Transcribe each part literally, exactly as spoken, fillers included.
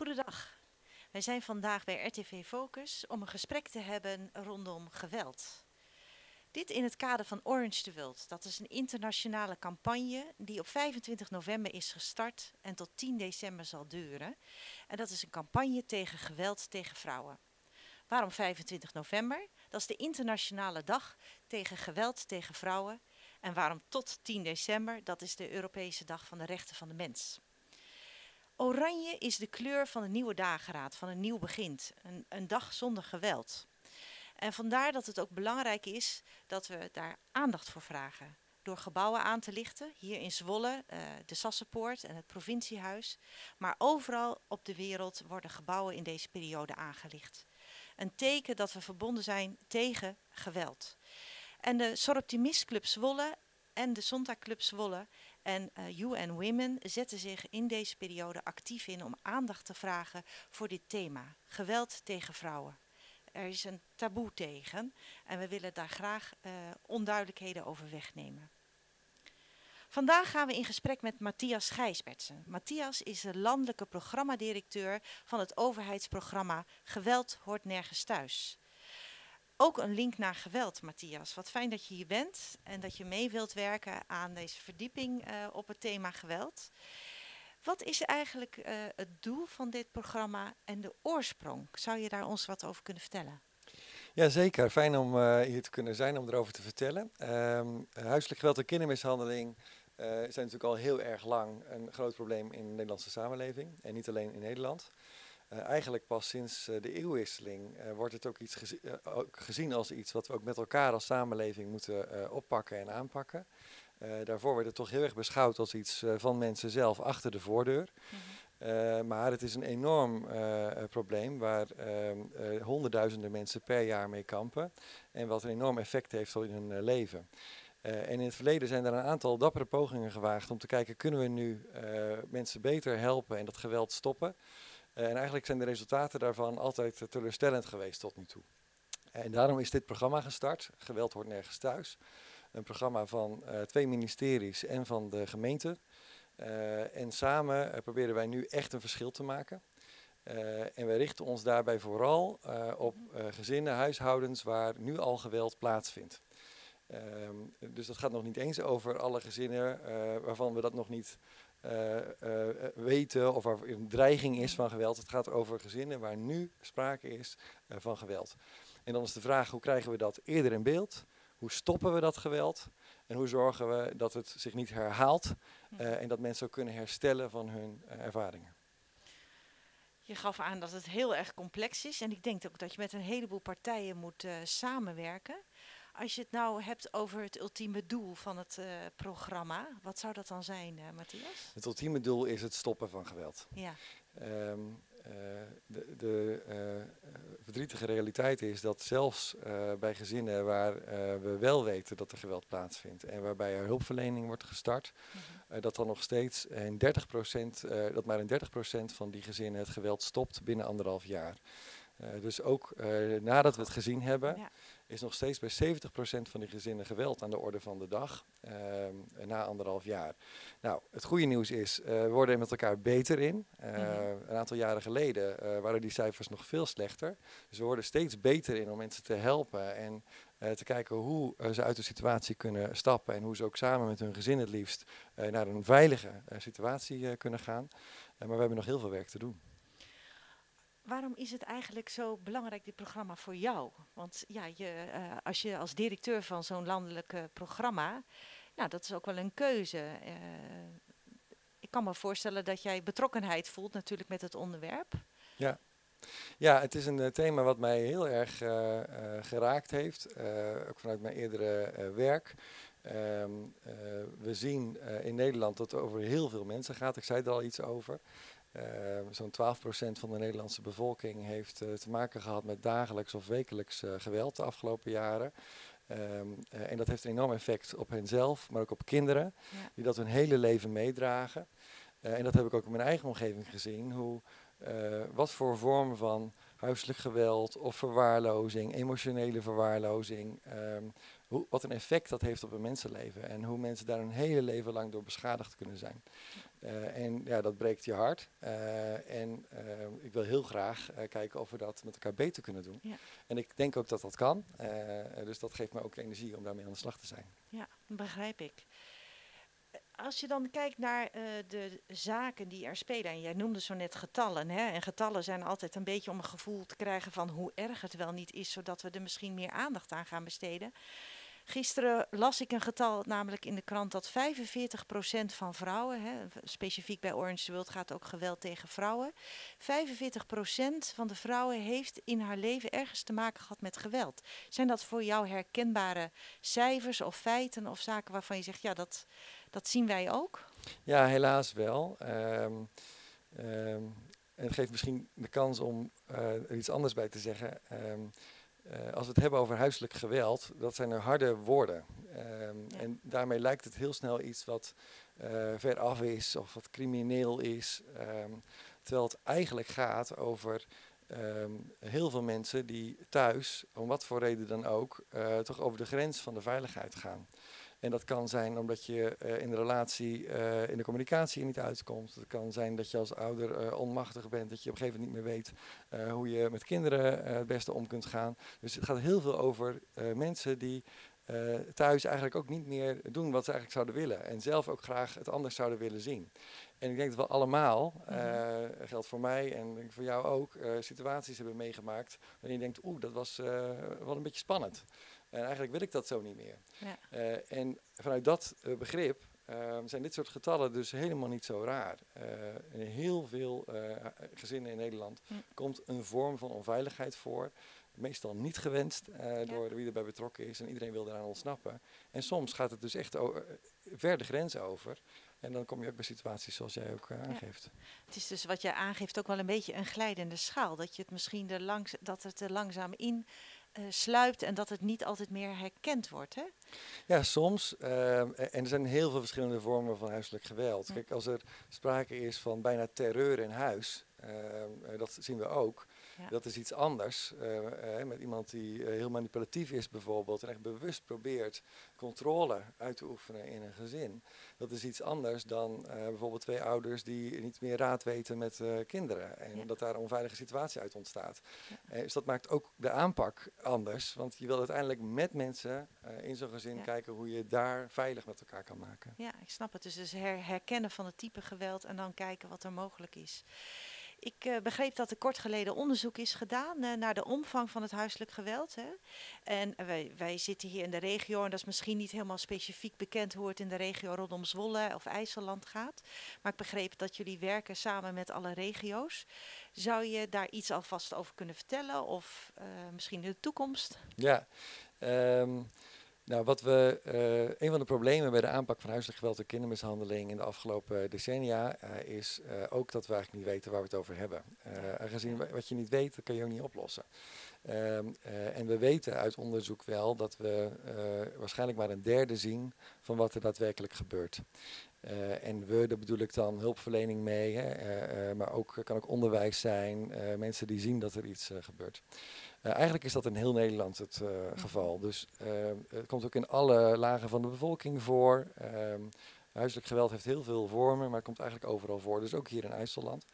Goedendag. Wij zijn vandaag bij R T V Focus om een gesprek te hebben rondom geweld. Dit in het kader van Orange the World. Dat is een internationale campagne die op vijfentwintig november is gestart en tot tien december zal duren. En dat is een campagne tegen geweld tegen vrouwen. Waarom vijfentwintig november? Dat is de Internationale Dag tegen Geweld tegen Vrouwen. En waarom tot tien december? Dat is de Europese Dag van de Rechten van de Mens. Oranje is de kleur van een nieuwe dageraad, van een nieuw begint. Een, een dag zonder geweld. En vandaar dat het ook belangrijk is dat we daar aandacht voor vragen. Door gebouwen aan te lichten, hier in Zwolle, uh, de Sassenpoort en het provinciehuis. Maar overal op de wereld worden gebouwen in deze periode aangelicht. Een teken dat we verbonden zijn tegen geweld. En de Soroptimist Club Zwolle en de Zonta Club Zwolle en uh, U N Women zetten zich in deze periode actief in om aandacht te vragen voor dit thema. Geweld tegen vrouwen. Er is een taboe tegen en we willen daar graag uh, onduidelijkheden over wegnemen. Vandaag gaan we in gesprek met Matthias Gijsbertsen. Matthias is de landelijke programmadirecteur van het overheidsprogramma Geweld hoort nergens thuis. Ook een link naar geweld, Matthias. Wat fijn dat je hier bent en dat je mee wilt werken aan deze verdieping uh, op het thema geweld. Wat is eigenlijk uh, het doel van dit programma en de oorsprong? Zou je daar ons wat over kunnen vertellen? Jazeker, fijn om uh, hier te kunnen zijn om erover te vertellen. Um, huiselijk geweld en kindermishandeling uh, zijn natuurlijk al heel erg lang een groot probleem in de Nederlandse samenleving. En niet alleen in Nederland. Uh, eigenlijk pas sinds uh, de eeuwwisseling uh, wordt het ook, iets gezi uh, ook gezien als iets wat we ook met elkaar als samenleving moeten uh, oppakken en aanpakken. Uh, daarvoor werd het toch heel erg beschouwd als iets uh, van mensen zelf achter de voordeur. Mm-hmm. uh, maar het is een enorm uh, probleem waar uh, uh, honderdduizenden mensen per jaar mee kampen. En wat een enorm effect heeft in hun uh, leven. Uh, en in het verleden zijn er een aantal dappere pogingen gewaagd om te kijken, kunnen we nu uh, mensen beter helpen en dat geweld stoppen? Uh, en eigenlijk zijn de resultaten daarvan altijd uh, teleurstellend geweest tot nu toe. En daarom is dit programma gestart, Geweld hoort nergens thuis. Een programma van uh, twee ministeries en van de gemeente. Uh, en samen uh, proberen wij nu echt een verschil te maken. Uh, en wij richten ons daarbij vooral uh, op uh, gezinnen, huishoudens waar nu al geweld plaatsvindt. Uh, dus dat gaat nog niet eens over alle gezinnen uh, waarvan we dat nog niet uh, uh, weten of er een dreiging is van geweld. Het gaat over gezinnen waar nu sprake is uh, van geweld. En dan is de vraag, hoe krijgen we dat eerder in beeld? Hoe stoppen we dat geweld en hoe zorgen we dat het zich niet herhaalt uh, en dat mensen ook kunnen herstellen van hun uh, ervaringen? Je gaf aan dat het heel erg complex is en ik denk ook dat je met een heleboel partijen moet uh, samenwerken. Als je het nou hebt over het ultieme doel van het uh, programma, wat zou dat dan zijn, uh, Matthias? Het ultieme doel is het stoppen van geweld. Ja. Um, Uh, de de uh, verdrietige realiteit is dat zelfs uh, bij gezinnen waar uh, we wel weten dat er geweld plaatsvindt en waarbij er hulpverlening wordt gestart, mm-hmm. uh, dat dan nog steeds in dertig procent, uh, dat maar in dertig procent van die gezinnen het geweld stopt binnen anderhalf jaar. Uh, dus ook uh, nadat we het gezien hebben, ja. is nog steeds bij zeventig procent van die gezinnen geweld aan de orde van de dag uh, na anderhalf jaar. Nou, het goede nieuws is, uh, we worden er met elkaar beter in. Uh, mm-hmm. Een aantal jaren geleden uh, waren die cijfers nog veel slechter. Dus we worden steeds beter in om mensen te helpen en uh, te kijken hoe uh, ze uit de situatie kunnen stappen en hoe ze ook samen met hun gezin het liefst uh, naar een veilige uh, situatie uh, kunnen gaan. Uh, maar we hebben nog heel veel werk te doen. Waarom is het eigenlijk zo belangrijk, dit programma, voor jou? Want ja, je, uh, als je als directeur van zo'n landelijk programma, nou, dat is ook wel een keuze. Uh, ik kan me voorstellen dat jij betrokkenheid voelt natuurlijk met het onderwerp. Ja, ja het is een uh, thema wat mij heel erg uh, uh, geraakt heeft, uh, ook vanuit mijn eerdere uh, werk. Um, uh, we zien uh, in Nederland dat het over heel veel mensen gaat, ik zei er al iets over. Uh, Zo'n twaalf procent van de Nederlandse bevolking heeft uh, te maken gehad met dagelijks of wekelijks uh, geweld de afgelopen jaren. Um, uh, en dat heeft een enorm effect op henzelf, maar ook op kinderen, ja. die dat hun hele leven meedragen. Uh, en dat heb ik ook in mijn eigen omgeving gezien, hoe, uh, wat voor vorm van huiselijk geweld of verwaarlozing, emotionele verwaarlozing, um, hoe, wat een effect dat heeft op een mensenleven en hoe mensen daar hun hele leven lang door beschadigd kunnen zijn. Uh, en ja, dat breekt je hart. Uh, en uh, ik wil heel graag uh, kijken of we dat met elkaar beter kunnen doen. Ja. En ik denk ook dat dat kan. Uh, dus dat geeft me ook energie om daarmee aan de slag te zijn. Ja, begrijp ik. Als je dan kijkt naar uh, de zaken die er spelen, en jij noemde zo net getallen, hè? En getallen zijn altijd een beetje om een gevoel te krijgen van hoe erg het wel niet is, zodat we er misschien meer aandacht aan gaan besteden. Gisteren las ik een getal, namelijk in de krant, dat vijfenveertig procent van vrouwen, hè, specifiek bij Orange the World gaat ook geweld tegen vrouwen, vijfenveertig procent van de vrouwen heeft in haar leven ergens te maken gehad met geweld. Zijn dat voor jou herkenbare cijfers of feiten of zaken waarvan je zegt, ja, dat, dat zien wij ook? Ja, helaas wel. Um, um, het geeft misschien de kans om uh, er iets anders bij te zeggen. Um, Uh, als we het hebben over huiselijk geweld, dat zijn er harde woorden. Um, ja. En daarmee lijkt het heel snel iets wat uh, ver af is of wat crimineel is. Um, terwijl het eigenlijk gaat over um, heel veel mensen die thuis, om wat voor reden dan ook, uh, toch over de grens van de veiligheid gaan. En dat kan zijn omdat je uh, in de relatie, uh, in de communicatie niet uitkomt. Het kan zijn dat je als ouder uh, onmachtig bent, dat je op een gegeven moment niet meer weet uh, hoe je met kinderen uh, het beste om kunt gaan. Dus het gaat heel veel over uh, mensen die uh, thuis eigenlijk ook niet meer doen wat ze eigenlijk zouden willen. En zelf ook graag het anders zouden willen zien. En ik denk dat we allemaal, uh, geldt voor mij en voor jou ook, uh, situaties hebben meegemaakt waarin je denkt, oeh, dat was uh, wel een beetje spannend. En eigenlijk wil ik dat zo niet meer. Ja. Uh, en vanuit dat uh, begrip uh, zijn dit soort getallen dus helemaal niet zo raar. Uh, in heel veel uh, gezinnen in Nederland mm. komt een vorm van onveiligheid voor. Meestal niet gewenst uh, ja. door wie erbij betrokken is. En iedereen wil eraan ontsnappen. En soms gaat het dus echt ver de grens over. En dan kom je ook bij situaties zoals jij ook uh, aangeeft. Ja. Het is dus wat jij aangeeft ook wel een beetje een glijdende schaal. Dat je het misschien er langs, dat het er langzaam in... Uh, sluipt en dat het niet altijd meer herkend wordt, hè? Ja, soms. Uh, en er zijn heel veel verschillende vormen van huiselijk geweld. Ja. Kijk, als er sprake is van bijna terreur in huis, uh, dat zien we ook. Ja. Dat is iets anders. Uh, eh, met iemand die uh, heel manipulatief is bijvoorbeeld en echt bewust probeert controle uit te oefenen in een gezin. Dat is iets anders dan uh, bijvoorbeeld twee ouders die niet meer raad weten met uh, kinderen. En ja. dat daar een onveilige situatie uit ontstaat. Ja. Uh, dus dat maakt ook de aanpak anders. Want je wil uiteindelijk met mensen uh, in zo'n gezin ja. kijken hoe je daar veilig met elkaar kan maken. Ja, ik snap het. Dus, dus her herkennen van het type geweld en dan kijken wat er mogelijk is. Ik uh, begreep dat er kort geleden onderzoek is gedaan uh, naar de omvang van het huiselijk geweld. Hè. En uh, wij, wij zitten hier in de regio, en dat is misschien niet helemaal specifiek bekend hoe het in de regio rondom Zwolle of IJsselland gaat. Maar ik begreep dat jullie werken samen met alle regio's. Zou je daar iets alvast over kunnen vertellen of uh, misschien in de toekomst? Ja, um Nou, wat we, uh, een van de problemen bij de aanpak van huiselijk geweld en kindermishandeling in de afgelopen decennia uh, is uh, ook dat we eigenlijk niet weten waar we het over hebben. Uh, aangezien wat je niet weet, dat kan je ook niet oplossen. Um, uh, en we weten uit onderzoek wel dat we uh, waarschijnlijk maar een derde zien van wat er daadwerkelijk gebeurt. Uh, en we, daar bedoel ik dan hulpverlening mee, hè, uh, uh, maar ook kan ook onderwijs zijn, uh, mensen die zien dat er iets uh, gebeurt. Uh, eigenlijk is dat in heel Nederland het uh, geval. Dus uh, het komt ook in alle lagen van de bevolking voor. Uh, huiselijk geweld heeft heel veel vormen, maar het komt eigenlijk overal voor. Dus ook hier in IJsselland.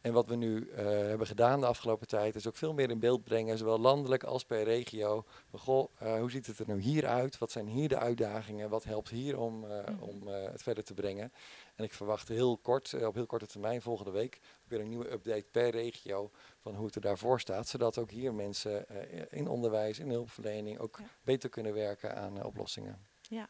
En wat we nu uh, hebben gedaan de afgelopen tijd is ook veel meer in beeld brengen, zowel landelijk als per regio. Maar goh, uh, hoe ziet het er nu hier uit? Wat zijn hier de uitdagingen? Wat helpt hier om, uh, om uh, het verder te brengen? En ik verwacht heel kort, uh, op heel korte termijn, volgende week, weer een nieuwe update per regio van hoe het er daarvoor staat. Zodat ook hier mensen uh, in onderwijs, in hulpverlening ook ja. beter kunnen werken aan uh, oplossingen. Ja.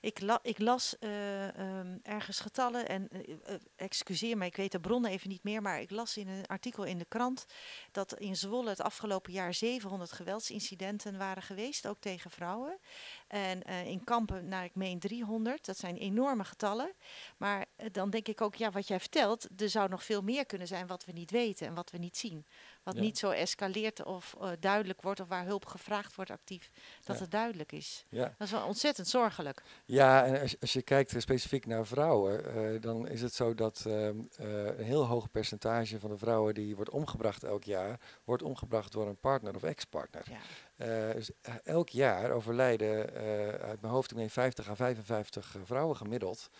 Ik, la, ik las uh, um, ergens getallen en uh, excuseer me, ik weet de bron even niet meer, maar ik las in een artikel in de krant dat in Zwolle het afgelopen jaar zevenhonderd geweldsincidenten waren geweest, ook tegen vrouwen. En uh, in Kampen, nou, ik meen driehonderd, dat zijn enorme getallen. Maar uh, dan denk ik ook, ja, wat jij vertelt, er zou nog veel meer kunnen zijn wat we niet weten en wat we niet zien. Wat ja. niet zo escaleert of uh, duidelijk wordt of waar hulp gevraagd wordt actief, dat ja. het duidelijk is. Ja. Dat is wel ontzettend zorgelijk. Ja, en als, als je kijkt uh, specifiek naar vrouwen, uh, dan is het zo dat uh, uh, een heel hoog percentage van de vrouwen die wordt omgebracht elk jaar, wordt omgebracht door een partner of ex-partner. Ja. Uh, dus elk jaar overlijden uh, uit mijn hoofd, ik meen vijftig à vijfenvijftig vrouwen gemiddeld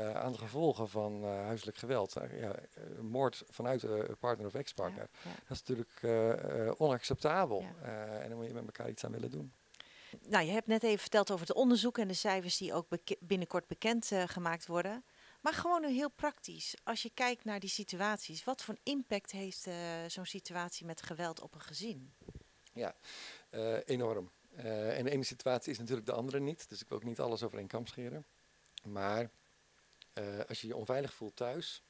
uh, aan de gevolgen van uh, huiselijk geweld. Uh, ja, uh, moord vanuit uh, partner of ex-partner. Ja, ja. Dat is natuurlijk uh, uh, onacceptabel. Ja. Uh, en dan moet je met elkaar iets aan willen doen. Nou, je hebt net even verteld over het onderzoek en de cijfers die ook beke- binnenkort bekend uh, gemaakt worden. Maar gewoon nu heel praktisch, als je kijkt naar die situaties, wat voor impact heeft uh, zo'n situatie met geweld op een gezin? Ja, uh, enorm. Uh, en de ene situatie is natuurlijk de andere niet, dus ik wil ook niet alles over één kam scheren. Maar uh, als je je onveilig voelt thuis,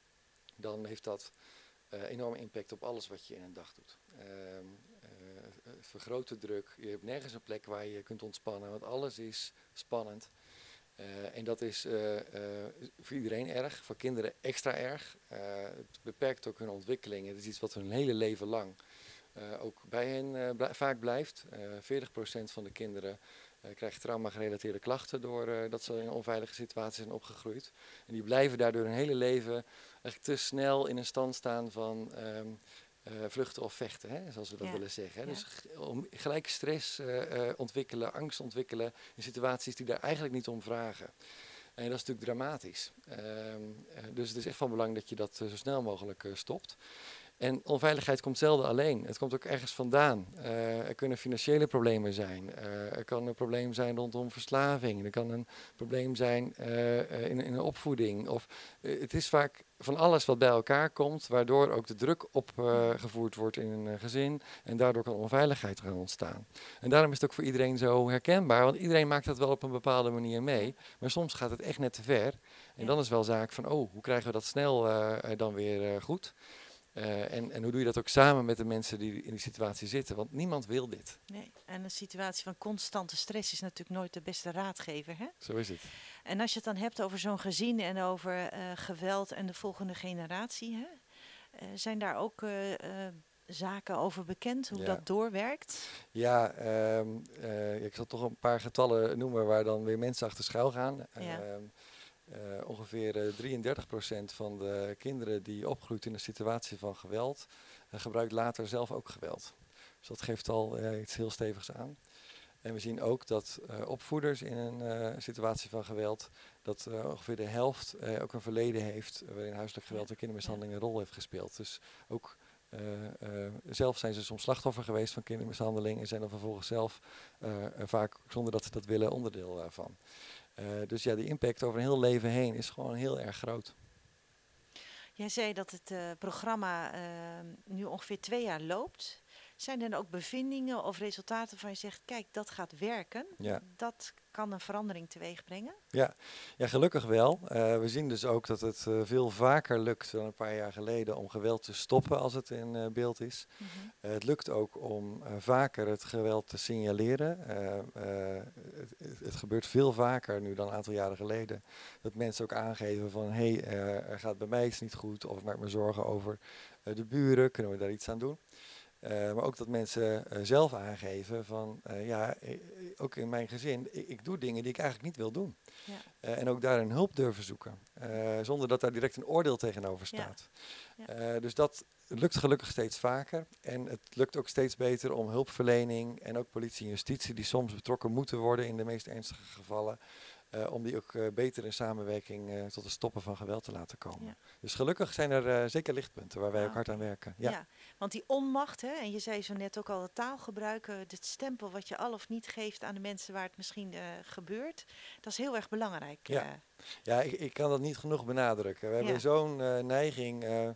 dan heeft dat uh, enorme impact op alles wat je in een dag doet. Uh, uh, vergroot de druk, je hebt nergens een plek waar je kunt ontspannen, want alles is spannend. Uh, en dat is uh, uh, voor iedereen erg, voor kinderen extra erg. Uh, het beperkt ook hun ontwikkeling. Het is iets wat hun hele leven lang uh, ook bij hen uh, bl- vaak blijft. Uh, veertig procent van de kinderen uh, krijgt trauma-gerelateerde klachten doordat uh, dat ze in onveilige situaties zijn opgegroeid. En die blijven daardoor hun hele leven echt te snel in een stand staan van um, uh, vluchten of vechten, hè, zoals we dat ja. willen zeggen. Hè. Ja. Dus g- om gelijk stress uh, uh, ontwikkelen, angst ontwikkelen in situaties die daar eigenlijk niet om vragen. En dat is natuurlijk dramatisch. Um, uh, dus het is echt van belang dat je dat uh, zo snel mogelijk uh, stopt. En onveiligheid komt zelden alleen. Het komt ook ergens vandaan. Uh, er kunnen financiële problemen zijn. Uh, er kan een probleem zijn rondom verslaving. Er kan een probleem zijn uh, in, in een opvoeding. Of, uh, het is vaak van alles wat bij elkaar komt, waardoor ook de druk opgevoerd uh, wordt in een uh, gezin. En daardoor kan onveiligheid gaan ontstaan. En daarom is het ook voor iedereen zo herkenbaar. Want iedereen maakt dat wel op een bepaalde manier mee. Maar soms gaat het echt net te ver. En dan is wel zaak van, oh, hoe krijgen we dat snel uh, dan weer uh, goed? Uh, en, en hoe doe je dat ook samen met de mensen die in die situatie zitten? Want niemand wil dit. Nee, en een situatie van constante stress is natuurlijk nooit de beste raadgever. Hè? Zo is het. En als je het dan hebt over zo'n gezin en over uh, geweld en de volgende generatie. Hè? Uh, zijn daar ook uh, uh, zaken over bekend, hoe ja. dat doorwerkt? Ja, um, uh, ik zal toch een paar getallen noemen waar dan weer mensen achter schuil gaan. Ja. Uh, Uh, ongeveer uh, drieëndertig procent van de kinderen die opgroeit in een situatie van geweld, uh, gebruikt later zelf ook geweld. Dus dat geeft al uh, iets heel stevigs aan. En we zien ook dat uh, opvoeders in een uh, situatie van geweld, dat uh, ongeveer de helft uh, ook een verleden heeft uh, waarin huiselijk geweld en kindermishandeling een rol heeft gespeeld. Dus ook uh, uh, zelf zijn ze soms slachtoffer geweest van kindermishandeling en zijn er vervolgens zelf uh, vaak, zonder dat ze dat willen, onderdeel uh, van. Uh, dus ja, de impact over een heel leven heen is gewoon heel erg groot. Jij zei dat het uh, programma uh, nu ongeveer twee jaar loopt. Zijn er dan ook bevindingen of resultaten waarvan je zegt, kijk, dat gaat werken? Ja. Dat kan een verandering teweeg brengen? Ja, ja gelukkig wel. Uh, we zien dus ook dat het uh, veel vaker lukt dan een paar jaar geleden om geweld te stoppen als het in uh, beeld is. Mm-hmm. Uh, het lukt ook om uh, vaker het geweld te signaleren. Uh, uh, het, het gebeurt veel vaker nu dan een aantal jaren geleden. Dat mensen ook aangeven van, hé, hey, uh, er gaat bij mij iets niet goed of ik maak me zorgen over uh, de buren. Kunnen we daar iets aan doen? Uh, maar ook dat mensen uh, zelf aangeven van, uh, ja, eh, ook in mijn gezin, ik, ik doe dingen die ik eigenlijk niet wil doen. Ja. Uh, en ook daarin hulp durven zoeken, uh, zonder dat daar direct een oordeel tegenover staat. Ja. Ja. Uh, dus dat lukt gelukkig steeds vaker. En het lukt ook steeds beter om hulpverlening en ook politie en justitie, die soms betrokken moeten worden in de meest ernstige gevallen, Uh, om die ook uh, beter in samenwerking uh, tot het stoppen van geweld te laten komen. Ja. Dus gelukkig zijn er uh, zeker lichtpunten waar wij wow. ook hard aan werken. Ja. Ja, want die onmacht, hè, en je zei zo net ook al het taalgebruik, uh, het stempel wat je al of niet geeft aan de mensen waar het misschien uh, gebeurt, dat is heel erg belangrijk. Ja, uh. ja ik, ik kan dat niet genoeg benadrukken. We ja. hebben zo'n uh, neiging, uh,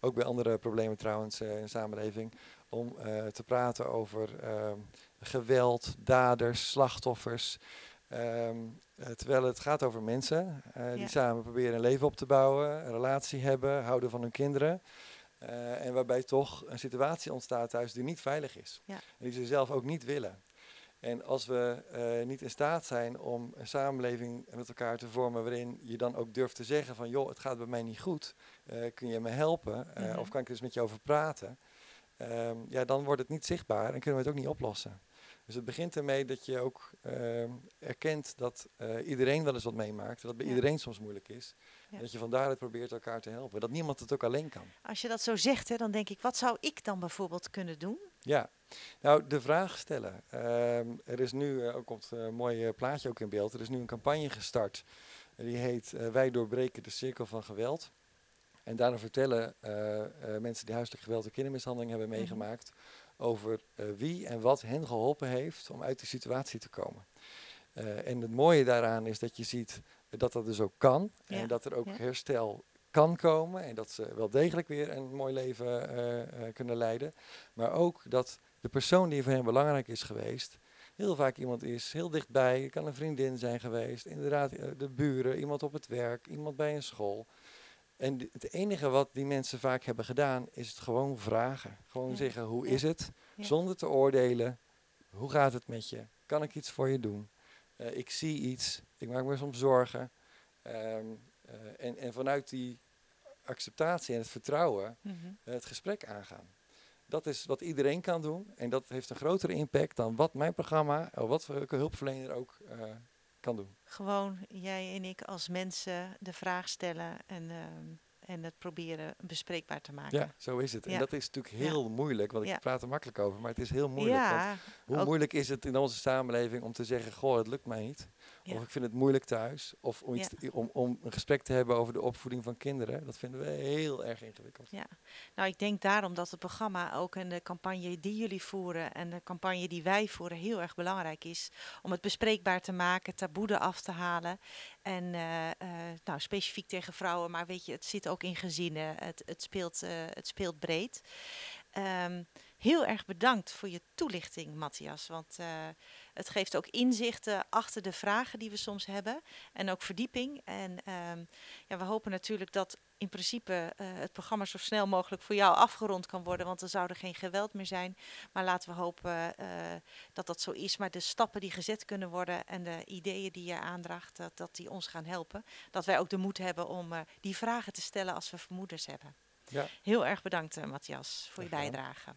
ook bij andere problemen trouwens uh, in de samenleving, om uh, te praten over uh, geweld, daders, slachtoffers. Um, terwijl het gaat over mensen uh, die ja. samen proberen een leven op te bouwen, een relatie hebben, houden van hun kinderen. Uh, en waarbij toch een situatie ontstaat thuis die niet veilig is. Ja. En die ze zelf ook niet willen. En als we uh, niet in staat zijn om een samenleving met elkaar te vormen waarin je dan ook durft te zeggen van, joh, het gaat bij mij niet goed. Uh, kun je me helpen? Uh, mm-hmm. Of kan ik er eens met je over praten? Um, ja, dan wordt het niet zichtbaar en kunnen we het ook niet oplossen. Dus het begint ermee dat je ook uh, erkent dat uh, iedereen wel eens wat meemaakt. Dat bij ja. iedereen soms moeilijk is. Ja. En dat je van daaruit probeert elkaar te helpen. Dat niemand het ook alleen kan. Als je dat zo zegt, hè, dan denk ik, wat zou ik dan bijvoorbeeld kunnen doen? Ja, nou de vraag stellen. Um, er is nu, uh, ook komt een mooi uh, plaatje ook in beeld, er is nu een campagne gestart. Die heet uh, Wij doorbreken de cirkel van geweld. En daarin vertellen uh, uh, mensen die huiselijk geweld en kindermishandeling hebben meegemaakt... over uh, wie en wat hen geholpen heeft om uit die situatie te komen. Uh, en het mooie daaraan is dat je ziet dat dat dus ook kan. Ja. En dat er ook ja. herstel kan komen. En dat ze wel degelijk weer een mooi leven uh, uh, kunnen leiden. Maar ook dat de persoon die voor hen belangrijk is geweest... heel vaak iemand is, heel dichtbij. Het kan een vriendin zijn geweest. Inderdaad, uh, de buren, iemand op het werk, iemand bij een school... En het enige wat die mensen vaak hebben gedaan, is het gewoon vragen. Gewoon ja. zeggen, hoe ja. is het? Ja. Zonder te oordelen, hoe gaat het met je? Kan ik iets voor je doen? Uh, ik zie iets, ik maak me soms zorgen. Um, uh, en, en vanuit die acceptatie en het vertrouwen, mm-hmm. uh, het gesprek aangaan. Dat is wat iedereen kan doen. En dat heeft een grotere impact dan wat mijn programma, of wat voor hulpverlener ook uh, kan doen. Gewoon jij en ik als mensen de vraag stellen en, uh, en het proberen bespreekbaar te maken. Ja, zo is het. Ja. En dat is natuurlijk heel ja. moeilijk, want ja. ik praat er makkelijk over, maar het is heel moeilijk. Ja, hoe moeilijk is het in onze samenleving om te zeggen, goh, het lukt mij niet. Ja. Of ik vind het moeilijk thuis. Of om, iets ja. te, om, om een gesprek te hebben over de opvoeding van kinderen. Dat vinden we heel erg ingewikkeld. Ja. Nou, ik denk daarom dat het programma ook en de campagne die jullie voeren... en de campagne die wij voeren heel erg belangrijk is. Om het bespreekbaar te maken, taboe af te halen. En uh, uh, nou, specifiek tegen vrouwen, maar weet je, het zit ook in gezinnen. Het, het, speelt, uh, het speelt breed. Um, heel erg bedankt voor je toelichting, Matthias. Want uh, het geeft ook inzichten achter de vragen die we soms hebben. En ook verdieping. En um, ja, we hopen natuurlijk dat in principe uh, het programma zo snel mogelijk voor jou afgerond kan worden. Want er zou er geen geweld meer zijn. Maar laten we hopen uh, dat dat zo is. Maar de stappen die gezet kunnen worden en de ideeën die je aandraagt, dat, dat die ons gaan helpen. Dat wij ook de moed hebben om uh, die vragen te stellen als we vermoedens hebben. Ja. Heel erg bedankt, uh, Matthias, voor je bijdrage.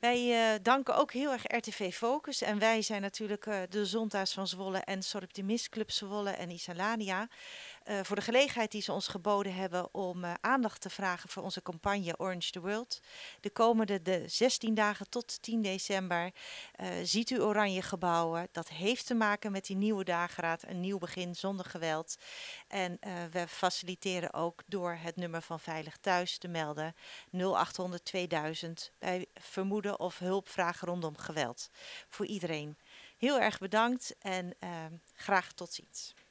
Wij uh, danken ook heel erg R T V Focus. En wij zijn natuurlijk uh, de Zonta's van Zwolle en Soroptimist Club Zwolle en Isalania. Uh, voor de gelegenheid die ze ons geboden hebben om uh, aandacht te vragen voor onze campagne Orange the World. De komende de zestien dagen tot tien december uh, ziet u oranje gebouwen. Dat heeft te maken met die nieuwe dageraad, een nieuw begin zonder geweld. En uh, we faciliteren ook door het nummer van Veilig Thuis te melden nul acht honderd tweeduizend bij vermoeden of hulpvraag rondom geweld. Voor iedereen. Heel erg bedankt en uh, graag tot ziens.